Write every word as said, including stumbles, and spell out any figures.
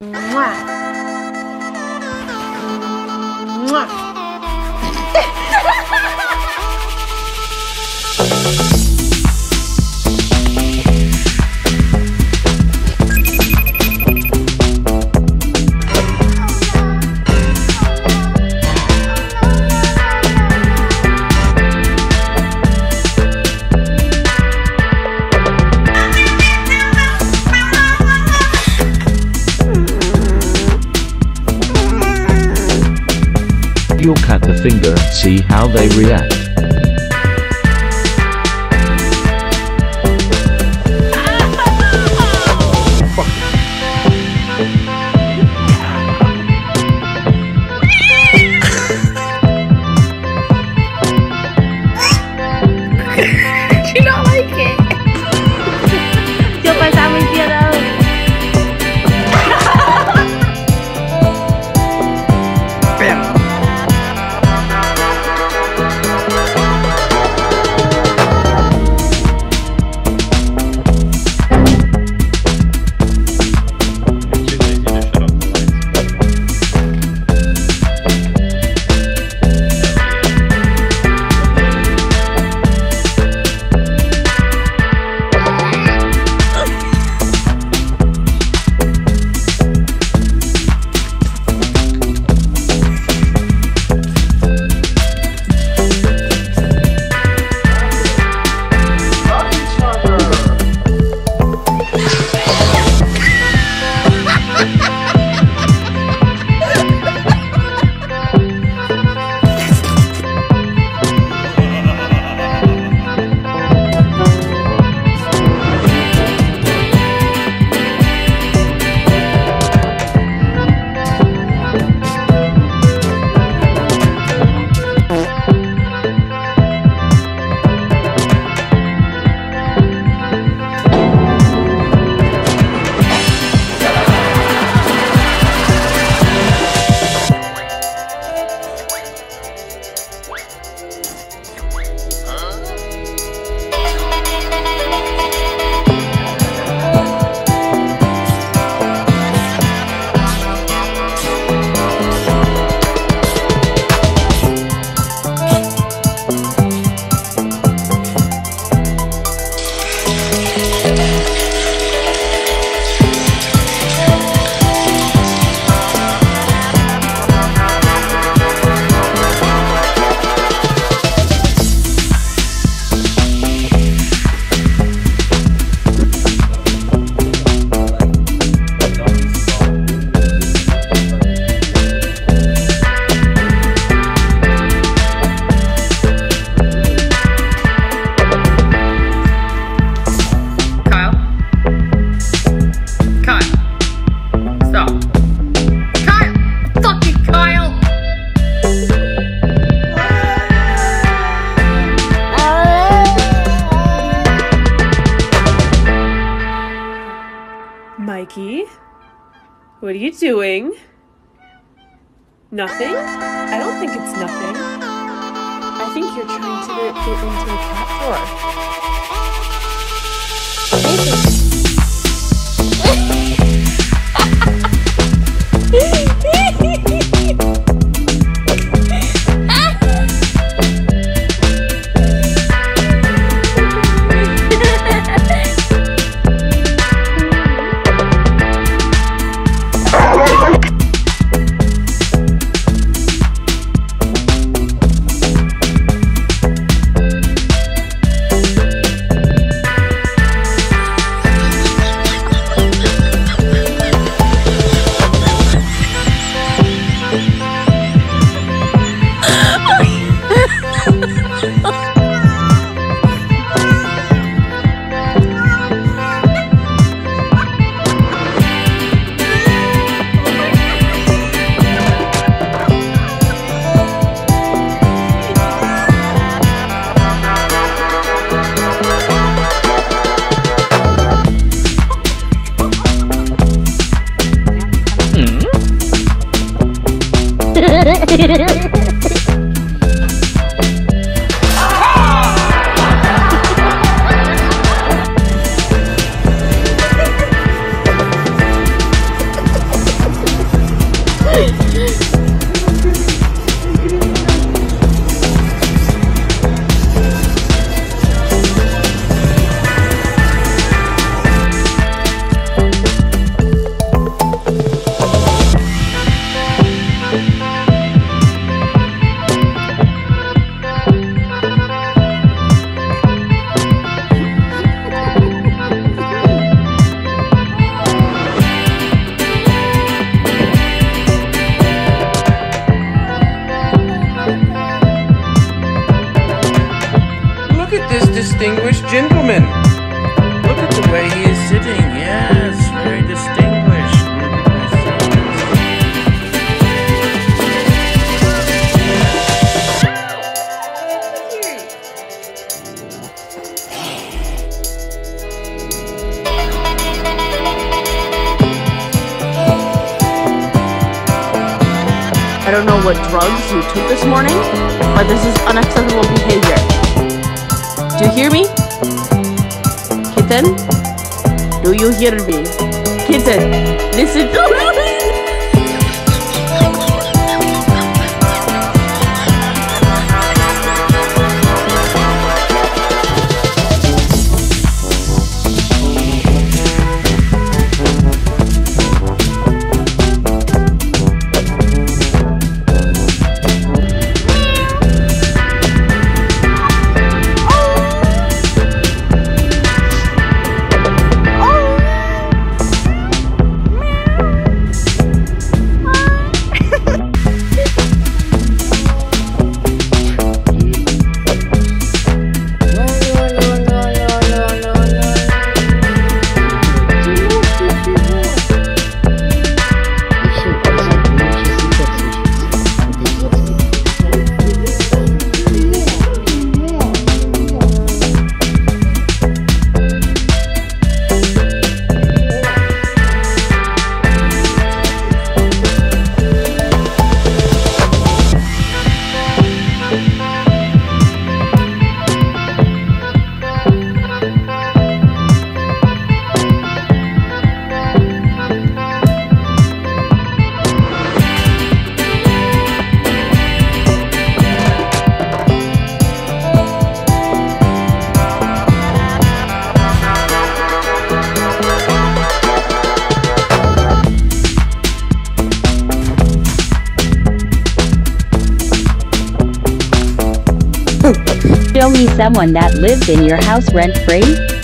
Mwah. Mwah. Look at the finger, see how they react. You don't like it. Yo pensaba muy piedad. Mikey, what are you doing? Nothing? I don't think it's nothing. I think you're trying to get into a cat drawer. gentleman. Look at the way he is sitting. Yes, very distinguished. I don't know what drugs you took this morning, but this is unacceptable behavior. Do you hear me? Kitten? Do you hear me? Kitten, listen to me! Show me someone that lives in your house rent-free.